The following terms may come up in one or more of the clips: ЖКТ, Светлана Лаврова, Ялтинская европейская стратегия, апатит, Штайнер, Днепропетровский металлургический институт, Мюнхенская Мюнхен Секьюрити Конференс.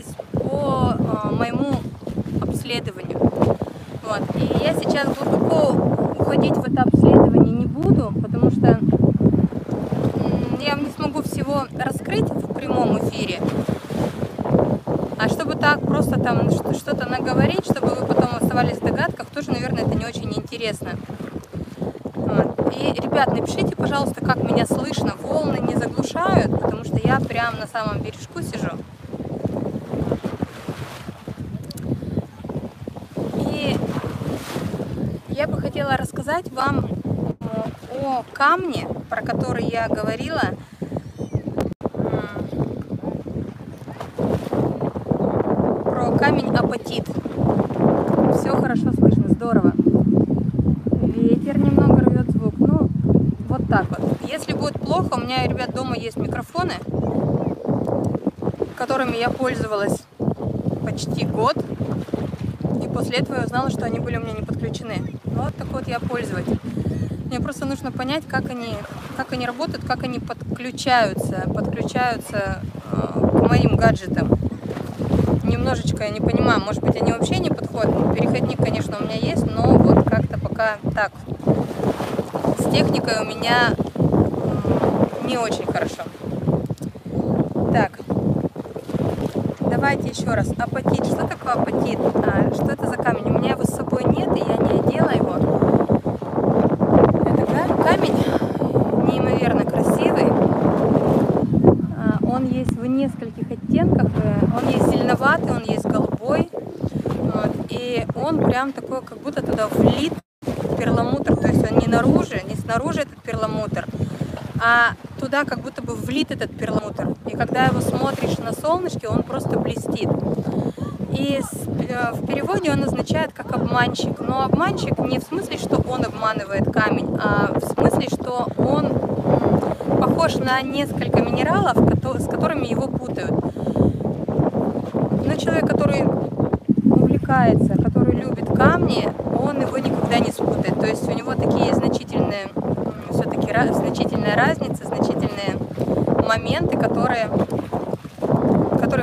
получилось по моему обследованию. Вот. И я сейчас глубоко уходить в это обследование не буду, потому что я не смогу всего раскрыть в прямом эфире. А чтобы так просто там что-то наговорить, чтобы вы потом оставались в догадках, тоже, наверное, это не очень интересно. Вот. И, ребят, напишите, пожалуйста, как меня слышно. Волны не заглушают, потому что я прям на самом бережку сижу. И я бы хотела рассказать вам о камне, про который я говорила. Про камень апатит. Все хорошо слышно, здорово. Ветер немного рвет звук. Ну, вот так вот. Если будет плохо, у меня, ребят, дома есть микрофоны, которыми я пользовалась почти год. И после этого я узнала, что они были у меня не подключены. Вот такой вот я пользователь. Мне просто нужно понять, как они работают, как они подключаются к моим гаджетам. Немножечко я не понимаю, может быть, они вообще не подходят. Переходник, конечно, у меня есть, но вот как-то пока так. С техникой у меня не очень хорошо. Так, давайте еще раз. Апатит. Что такое апатит? Что это за камень? У меня его с собой нет, и я не одела его. Он есть в нескольких оттенках, он есть зеленоватый, он есть голубой, вот, и он прям такой, как будто туда влит перламутр, то есть он не снаружи этот перламутр, а туда как будто бы влит этот перламутр, и когда его смотришь на солнышке, он просто блестит. И в переводе он означает как обманщик, но обманщик не в смысле, что он обманывает камень, а в смысле, что он похож на несколько минералов, с которыми его путают. Но человек, который увлекается, который любит камни, он его никогда не спутает. То есть у него такие значительные, все-таки значительная разница, значительные моменты, которых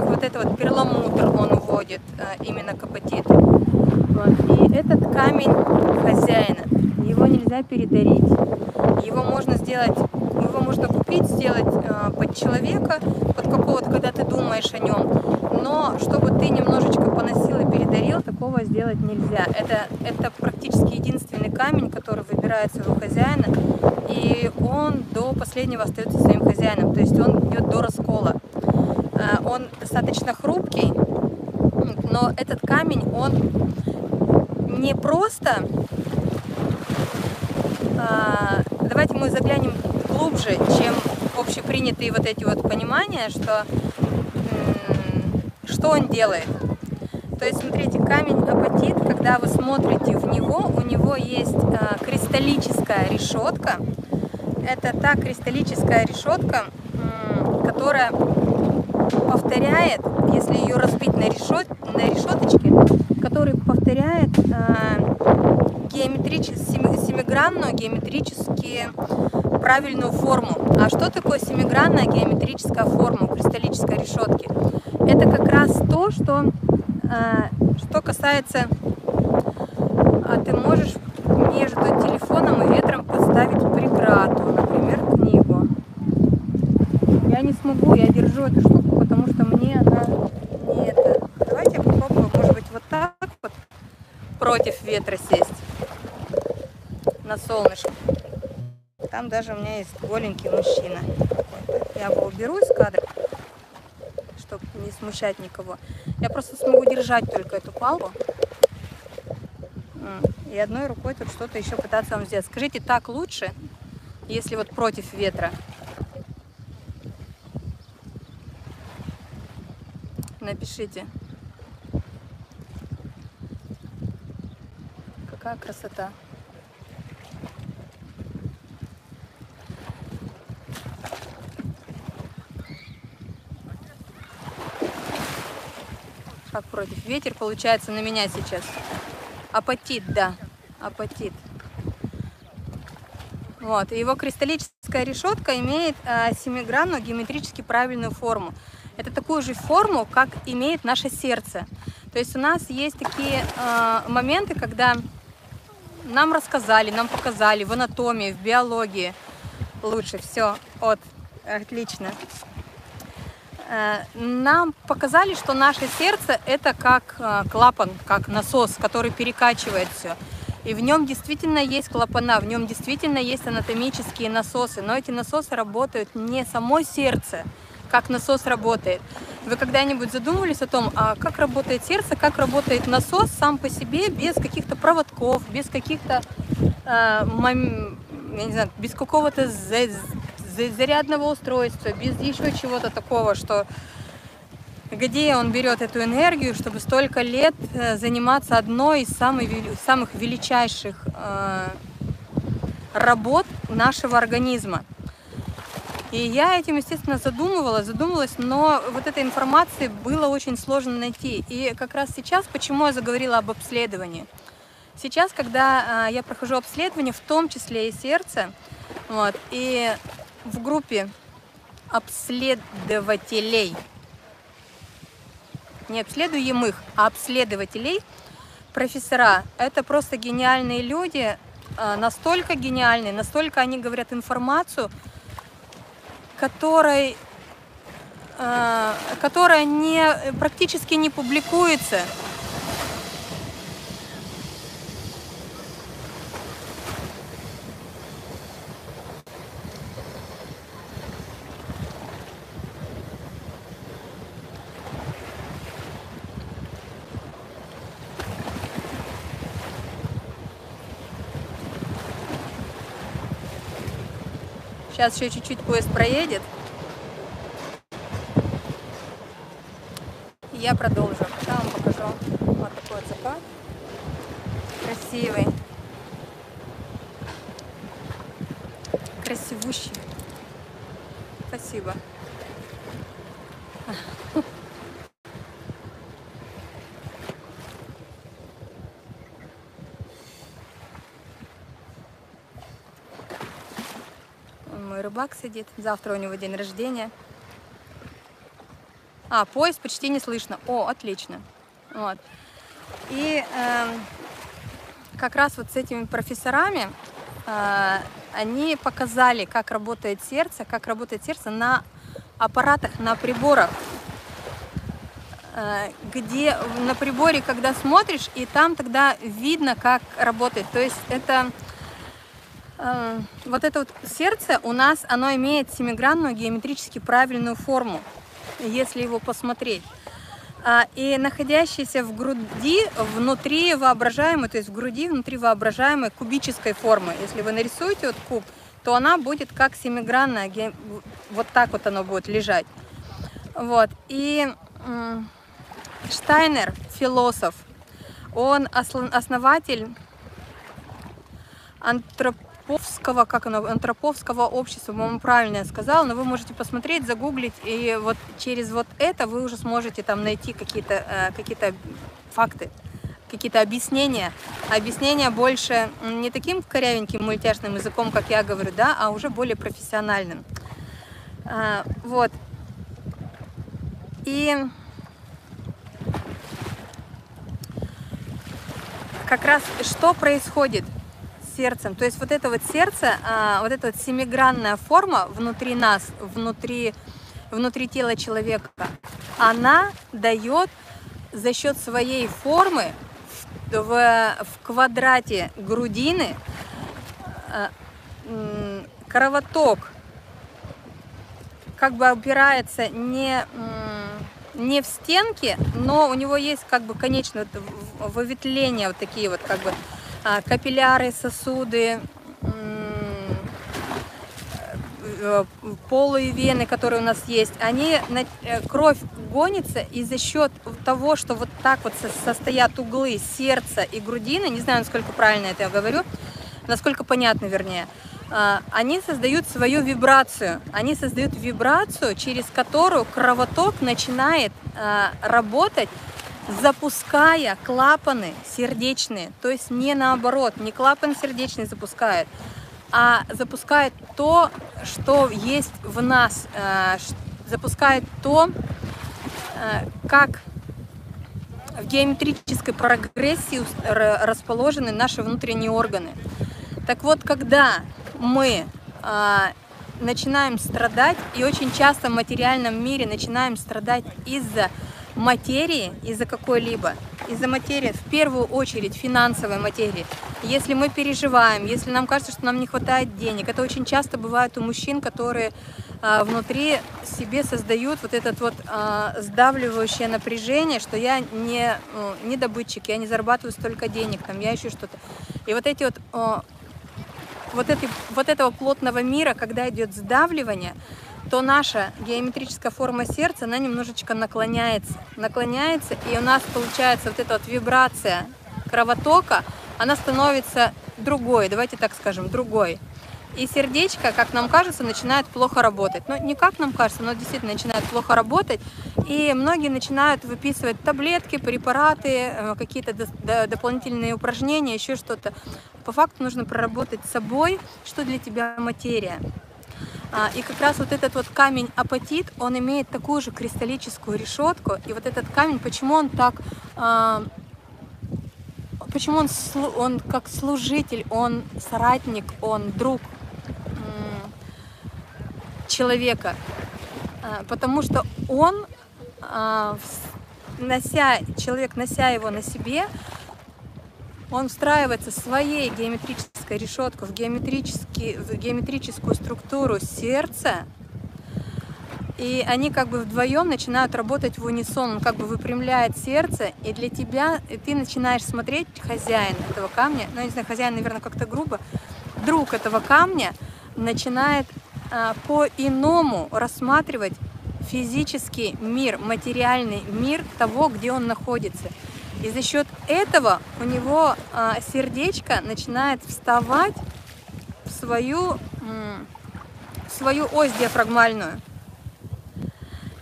вот этот вот перламутр он уводит именно к апатиту. И этот камень хозяина, его нельзя передарить, его можно сделать. Его можно купить, сделать под человека, под какого-то, когда ты думаешь о нем. Но чтобы ты немножечко поносил и передарил, такого сделать нельзя. Это практически единственный камень, который выбирает своего хозяина. И он до последнего остается своим хозяином. То есть он идет до раскола. Он достаточно хрупкий, но этот камень, он не просто... Давайте мы заглянем глубже, чем общепринятые вот эти вот понимания, что он делает. То есть, смотрите, камень апатит, когда вы смотрите в него, у него есть кристаллическая решетка. Это та кристаллическая решетка, которая повторяет, если ее разбить на решеточки, которая повторяет семигранную геометрически правильную форму. А что такое семигранная геометрическая форма кристаллической решетки? Это как раз то, что касается... ты можешь между телефоном и ветром поставить преграду, например, книгу. Я не смогу, я держу эту штуку, потому что мне она не это. Давайте я попробую, может быть, вот так вот против ветра сесть. На солнышко. Там даже у меня есть голенький мужчина. Я его уберу из кадра, чтобы не смущать никого. Я просто смогу держать только эту палку. И одной рукой тут что-то еще пытаться вам сделать. Скажите, так лучше, если вот против ветра? Напишите. Какая красота. Как против ветер получается на меня сейчас. Апатит, да, апатит. Вот, его кристаллическая решетка имеет семигранную геометрически правильную форму. это такую же форму, как имеет наше сердце. То есть у нас есть такие моменты, когда нам рассказали, нам показали в анатомии, в биологии. Лучше, все, отлично. Нам показали, что наше сердце — это как клапан, как насос, который перекачивает все. И в нем действительно есть клапана, в нем действительно есть анатомические насосы, но эти насосы работают не само сердце, как насос работает. Вы когда-нибудь задумывались о том, а как работает сердце, как работает насос сам по себе, без каких-то проводков, без каких-то, я не знаю, без какого-то зарядного устройства, без еще чего-то такого, что где он берет эту энергию, чтобы столько лет заниматься одной из самых величайших работ нашего организма. И я этим, естественно, задумалась, но вот этой информации было очень сложно найти. И как раз сейчас, почему я заговорила об обследовании. Сейчас, когда я прохожу обследование, в том числе и сердце, и в группе обследователей, не обследуемых, а обследователей, профессора, это просто гениальные люди, настолько гениальные, настолько они говорят информацию, которая практически не публикуется. Сейчас еще чуть-чуть поезд проедет. Я продолжу. Я вам покажу вот такой вот закат. Красивый. Красивущий. Спасибо. Рыбак сидит, завтра у него день рождения. А, поезд почти не слышно. О, отлично. Вот. И как раз вот с этими профессорами они показали, как работает сердце на аппаратах, на приборах. Где на приборе, когда смотришь, и там тогда видно, как работает. То есть это... Вот это вот сердце у нас, оно имеет семигранную геометрически правильную форму, если его посмотреть. И находящийся в груди, внутри воображаемой, то есть в груди, внутри воображаемой кубической формы. Если вы нарисуете вот куб, то она будет как семигранная, вот так вот оно будет лежать. Вот. И Штайнер, философ, он основатель антроповского общества, по-моему, правильно я сказала, но вы можете посмотреть, загуглить, и вот через вот это вы уже сможете там найти какие-то факты, какие-то объяснения. Объяснения больше не таким корявеньким мультяшным языком, как я говорю, да, а уже более профессиональным. Вот. И как раз что происходит? Сердцем. То есть вот это вот сердце, вот эта вот семигранная форма внутри нас, внутри тела человека, она дает за счет своей формы в квадрате грудины кровоток, как бы опирается не в стенки, но у него есть как бы конечное выветвление, вот такие вот как бы капилляры, сосуды, полые вены, которые у нас есть, кровь гонится, и за счет того, что вот так вот состоят углы сердца и грудины, не знаю, насколько правильно это я говорю, насколько понятно, вернее, они создают свою вибрацию, через которую кровоток начинает работать, запуская клапаны сердечные, то есть не наоборот, не клапан сердечный запускает, а запускает то, что есть в нас, запускает то, как в геометрической прогрессии расположены наши внутренние органы. Так вот, когда мы начинаем страдать, и очень часто в материальном мире начинаем страдать из-за материи, из-за какой-либо, из-за материи, в первую очередь финансовой материи. Если мы переживаем, если нам кажется, что нам не хватает денег, это очень часто бывает у мужчин, которые внутри себе создают вот это вот сдавливающее напряжение, что я не добытчик, я не зарабатываю столько денег, там, я еще что-то. И вот эти вот этого плотного мира, когда идет сдавливание, то наша геометрическая форма сердца, она немножечко наклоняется, и у нас получается вот эта вот вибрация кровотока, она становится другой, давайте так скажем, другой. И сердечко, как нам кажется, начинает плохо работать. Ну, не как нам кажется, но действительно начинает плохо работать. И многие начинают выписывать таблетки, препараты, какие-то дополнительные упражнения, еще что-то. По факту нужно проработать с собой, что для тебя материя. И как раз вот этот вот камень апатит, он имеет такую же кристаллическую решетку. И вот этот камень, почему он так... Почему он как служитель, он соратник, он друг человека? Потому что он, человек, нося его на себе, он встраивается своей геометрической решеткой в геометрическую структуру сердца, и они как бы вдвоем начинают работать в унисон, он как бы выпрямляет сердце, и для тебя, и ты начинаешь смотреть хозяин этого камня, ну, не знаю, хозяин, наверное, как-то грубо, друг этого камня начинает по-иному рассматривать физический мир, материальный мир того, где он находится. И за счет этого у него сердечко начинает вставать в свою ось диафрагмальную.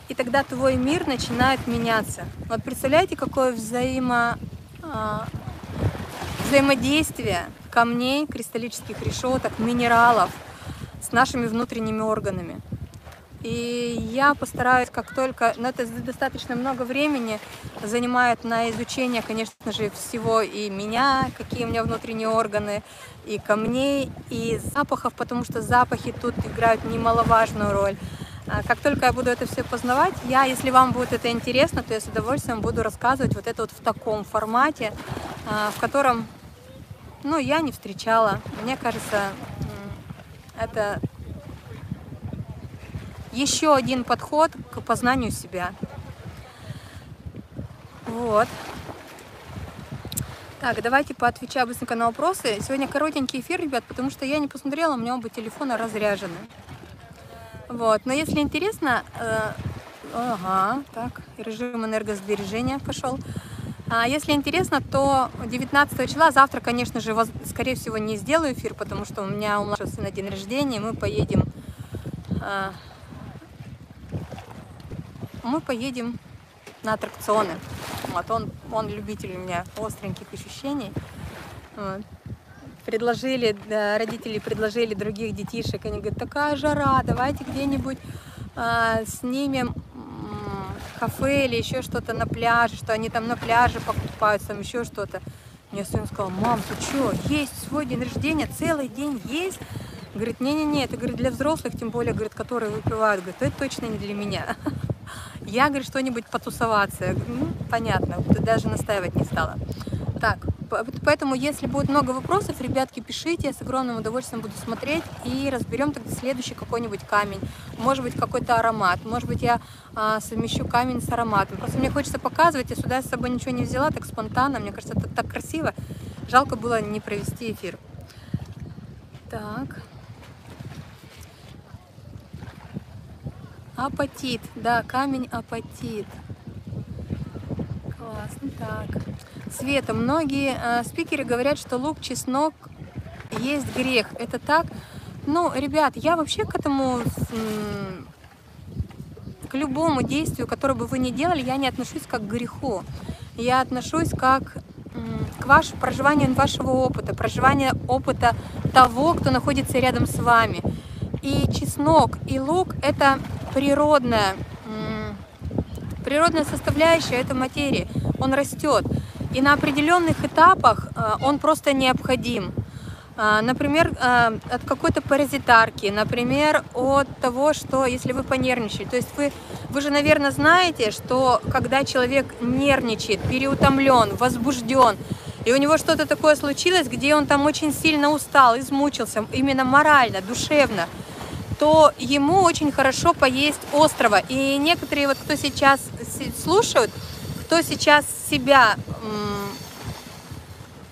И тогда твой мир начинает меняться. Вот представляете, какое взаимодействие камней, кристаллических решеток, минералов с нашими внутренними органами. И я постараюсь, как только, но это достаточно много времени занимает на изучение, конечно же, всего и меня, какие у меня внутренние органы, и камней, и запахов, потому что запахи тут играют немаловажную роль. Как только я буду это все познавать, если вам будет это интересно, то я с удовольствием буду рассказывать вот это вот в таком формате, в котором, ну, я не встречала. Мне кажется, это... еще один подход к познанию себя. Вот. Так, давайте поотвечаю быстренько на вопросы. Сегодня коротенький эфир, ребят, потому что я не посмотрела, у меня оба телефона разряжены. Вот. Но если интересно... Ага, так, режим энергосбережения пошел. Если интересно, то 19 числа, завтра, конечно же, скорее всего, не сделаю эфир, потому что у меня у младшего сына день рождения, и мы поедем на аттракционы. Вот, он любитель у меня остреньких ощущений. Вот. Родители предложили других детишек. Они говорят, такая жара, давайте где-нибудь снимем кафе или еще что-то на пляже, что они там на пляже покупаются, там еще что-то. Мне сын сказал, мам, ты что, есть свой день рождения, целый день есть? Говорит, не-не-не, это, говорит, для взрослых, тем более, говорит, которые выпивают, говорит, это точно не для меня. Я, говорит, что-нибудь потусоваться. Ну, понятно, даже настаивать не стала. Так, поэтому, если будет много вопросов, ребятки, пишите, я с огромным удовольствием буду смотреть, и разберем тогда следующий какой-нибудь камень, может быть, какой-то аромат, может быть, я совмещу камень с ароматом. Просто мне хочется показывать, я сюда с собой ничего не взяла, так спонтанно, мне кажется, это так красиво, жалко было не провести эфир. Так... Апатит, да, камень апатит. Классно, так. Света, многие спикеры говорят, что лук, чеснок есть грех. Это так? Ну, ребят, я вообще к этому, к любому действию, которое бы вы ни делали, я не отношусь как к греху. Я отношусь как к проживанию вашего опыта, проживанию опыта того, кто находится рядом с вами. И чеснок, и лук – это природная Природная составляющая – это материя, он растет. И на определенных этапах он просто необходим. Например, от какой-то паразитарки, например, от того, что если вы понервничаете. То есть вы же, наверное, знаете, что когда человек нервничает, переутомлен, возбужден, и у него что-то такое случилось, где он там очень сильно устал, измучился, именно морально, душевно, то ему очень хорошо поесть острого. И некоторые, вот кто сейчас слушают, кто сейчас себя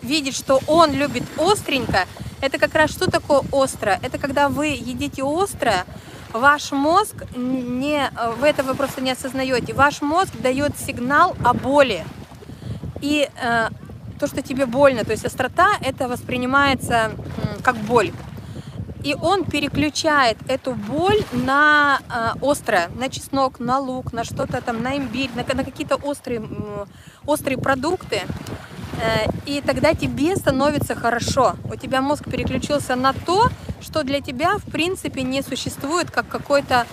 видит, что он любит остренько, это как раз что такое острое? Это когда вы едите острое, ваш мозг, вы этого просто не осознаете, ваш мозг дает сигнал о боли и то, что тебе больно, то есть острота, это воспринимается как боль. И он переключает эту боль на острое, на чеснок, на лук, на что-то там, на имбирь, на какие-то острые продукты. И тогда тебе становится хорошо. У тебя мозг переключился на то, что для тебя, в принципе, не существует как какой-то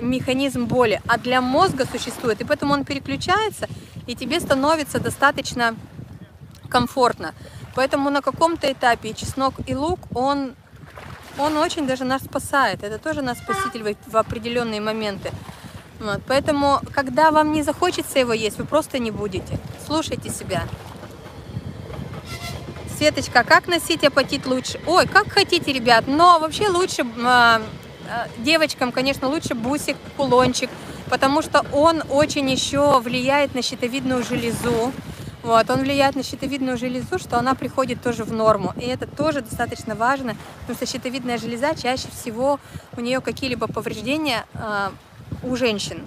механизм боли, а для мозга существует. И поэтому он переключается, и тебе становится достаточно комфортно. Поэтому на каком-то этапе и чеснок, и лук, он очень даже нас спасает. Это тоже нас спаситель в определенные моменты. Вот. Поэтому, когда вам не захочется его есть, вы просто не будете. Слушайте себя. Светочка, как носить апатит лучше? Ой, как хотите, ребят, но вообще лучше, девочкам, конечно, лучше бусик, кулончик, потому что он очень еще влияет на щитовидную железу. Вот, он влияет на щитовидную железу, что она приходит тоже в норму. И это тоже достаточно важно, потому что щитовидная железа чаще всего у нее какие-либо повреждения у женщин.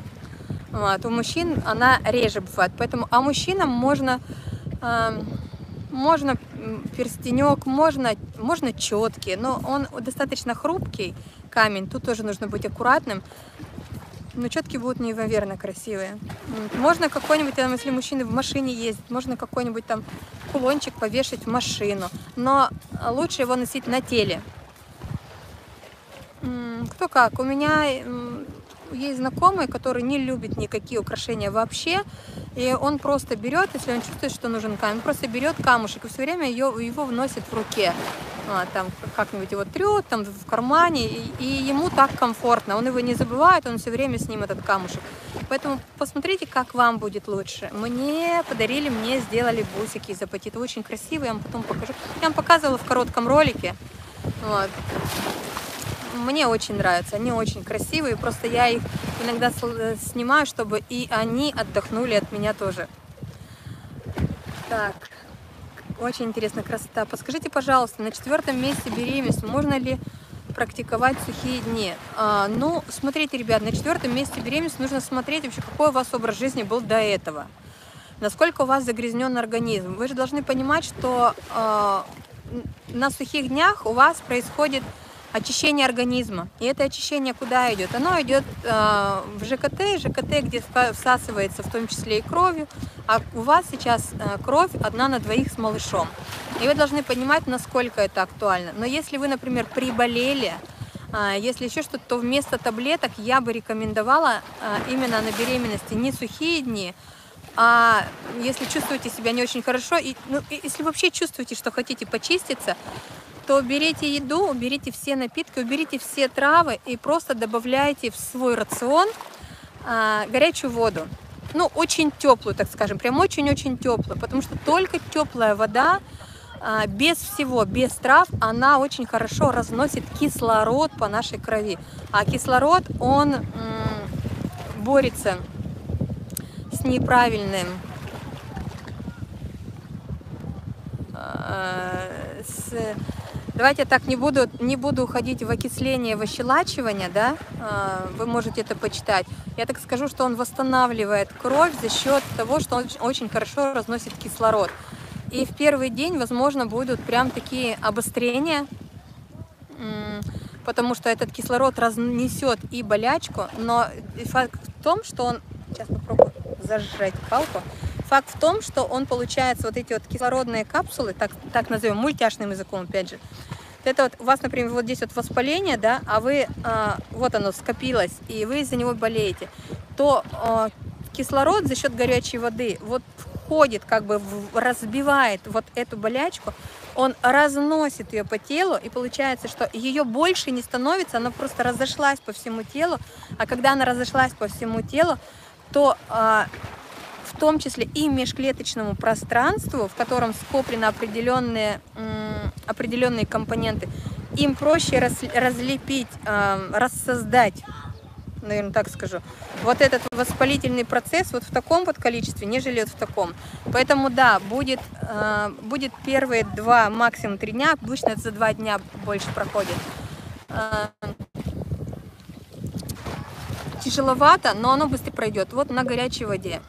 Вот, у мужчин она реже бывает. Поэтому, а мужчинам можно перстенек, можно четкий, но он достаточно хрупкий камень, тут тоже нужно быть аккуратным. Но четкие будут неимоверно красивые. Можно какой-нибудь, если мужчины в машине ездят, можно какой-нибудь там кулончик повешать в машину. Но лучше его носить на теле. Кто как. У меня есть знакомый, который не любит никакие украшения вообще. И он просто берет, если он чувствует, что нужен камень, он просто берет камушек и все время его вносит в руке. Там как-нибудь его трет, там в кармане, и ему так комфортно. Он его не забывает, он все время с ним этот камушек. Поэтому посмотрите, как вам будет лучше. Мне подарили, мне сделали бусики из апатита. Очень красивые, я вам потом покажу. Я вам показывала в коротком ролике. Вот. Мне очень нравятся, они очень красивые. Просто я их иногда снимаю, чтобы и они отдохнули от меня тоже. Так. Очень интересная красота. Подскажите, пожалуйста, на 4-м месяце беременности можно ли практиковать сухие дни? Ну, смотрите, ребят, на 4-м месяце беременности нужно смотреть вообще, какой у вас образ жизни был до этого. Насколько у вас загрязнен организм. Вы же должны понимать, что на сухих днях у вас происходит очищение организма. И это очищение куда идет? Оно идет в ЖКТ, где всасывается в том числе и кровью. А у вас сейчас кровь 1 на 2 с малышом. И вы должны понимать, насколько это актуально. Но если вы, например, приболели, если еще что-то, то вместо таблеток я бы рекомендовала именно на беременности не сухие дни, а если чувствуете себя не очень хорошо, и, ну, если вообще чувствуете, что хотите почиститься, то уберите еду, уберите все напитки, уберите все травы и просто добавляйте в свой рацион горячую воду. Ну, очень теплую, так скажем, прям очень-очень теплую, потому что только теплая вода, без всего, без трав, она очень хорошо разносит кислород по нашей крови. А кислород, он борется с неправильным... Давайте я так не буду уходить в окисление, в ощелачивание, да, вы можете это почитать. Я так скажу, что он восстанавливает кровь за счет того, что он очень хорошо разносит кислород. И в первый день, возможно, будут прям такие обострения, потому что этот кислород разнесет и болячку, но факт в том, что он... Сейчас попробую зажать палку. Факт в том, что он получается вот эти вот кислородные капсулы, так назовем, мультяшным языком, опять же. Это вот у вас, например, вот здесь вот воспаление, да, а вы, вот оно скопилось, и вы из-за него болеете, то кислород за счет горячей воды вот входит, как бы разбивает вот эту болячку, он разносит ее по телу, и получается, что ее больше не становится, она просто разошлась по всему телу, а когда она разошлась по всему телу, то в том числе и межклеточному пространству, в котором скоплены определенные компоненты, им проще разлепить, рассоздать, наверное, так скажу, вот этот воспалительный процесс вот в таком вот количестве, нежели вот в таком. Поэтому, да, будет первые 2, максимум 3 дня, обычно это за 2 дня больше проходит. Тяжеловато, но оно быстро пройдет, вот на горячей воде.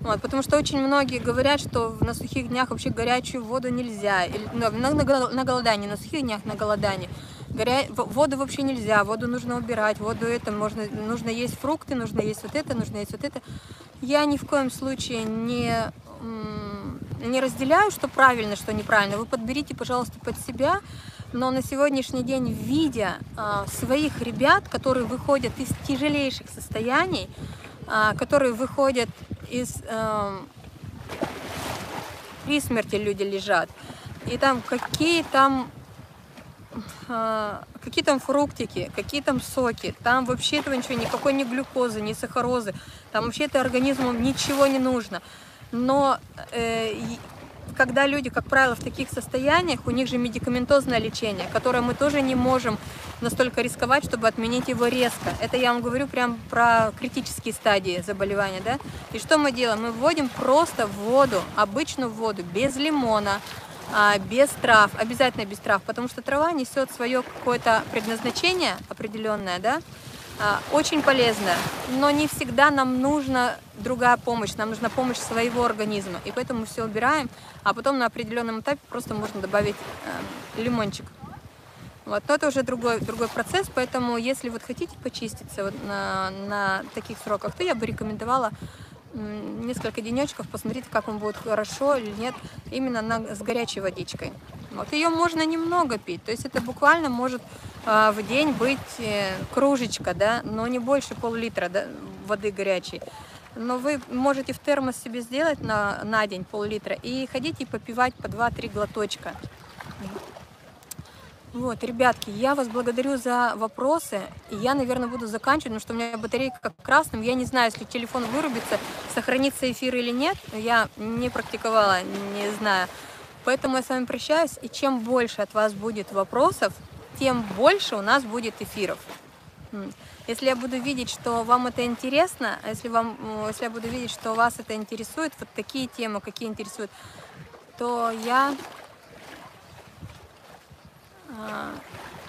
Вот, потому что очень многие говорят, что на сухих днях вообще горячую воду нельзя. Или, на голодании, на сухих днях, на голодании. Воду вообще нельзя, воду нужно убирать, воду это можно, нужно есть фрукты, нужно есть вот это, нужно есть вот это. Я ни в коем случае не разделяю, что правильно, что неправильно. Вы подберите, пожалуйста, под себя. Но на сегодняшний день, видя своих ребят, которые выходят из тяжелейших состояний, которые выходят из при смерти, люди лежат, и там какие там фруктики, какие там соки, там вообще этого ничего, никакой ни глюкозы, ни сахарозы, там вообще это организму ничего не нужно. Но когда люди, как правило, в таких состояниях, у них же медикаментозное лечение, которое мы тоже не можем настолько рисковать, чтобы отменить его резко. Это я вам говорю прям про критические стадии заболевания, да? И что мы делаем? Мы вводим просто воду, обычную воду, без лимона, без трав, обязательно без трав, потому что трава несет свое какое-то предназначение определенное, да? Очень полезно, но не всегда нам нужна другая помощь, нам нужна помощь своего организма, и поэтому мы все убираем, а потом на определенном этапе просто можно добавить лимончик. Вот, но это уже другой процесс, поэтому если вот хотите почиститься вот на таких сроках, то я бы рекомендовала несколько денечков посмотреть, как вам будет хорошо или нет, именно с горячей водичкой. Вот, ее можно немного пить, то есть это буквально может в день быть кружечка, да, но не больше пол-литра, да, воды горячей. Но вы можете в термос себе сделать на день пол-литра и ходить и попивать по 2-3 глоточка. Вот, ребятки, я вас благодарю за вопросы. И я, наверное, буду заканчивать, потому что у меня батарейка как красным. Я не знаю, если телефон вырубится, сохранится эфир или нет. Я не практиковала, не знаю. Поэтому я с вами прощаюсь. И чем больше от вас будет вопросов, тем больше у нас будет эфиров. Если я буду видеть, что вам это интересно, если я буду видеть, что вас это интересует, вот такие темы, какие интересуют, то я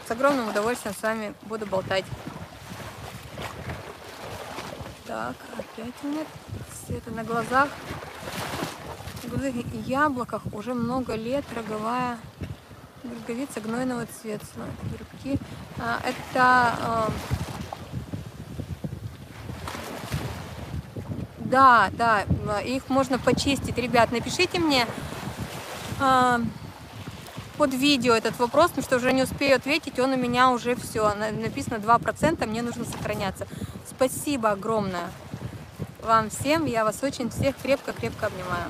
с огромным удовольствием с вами буду болтать. Так, опять у меня света на глазах. В глазах и яблоках уже много лет роговая грудковица гнойного цвета. Грибки. Это... Да, их можно почистить. Ребят, напишите мне под видео этот вопрос, потому что уже не успею ответить, он у меня уже все. Написано 2%, мне нужно сохраняться. Спасибо огромное вам всем, я вас очень всех крепко-крепко обнимаю.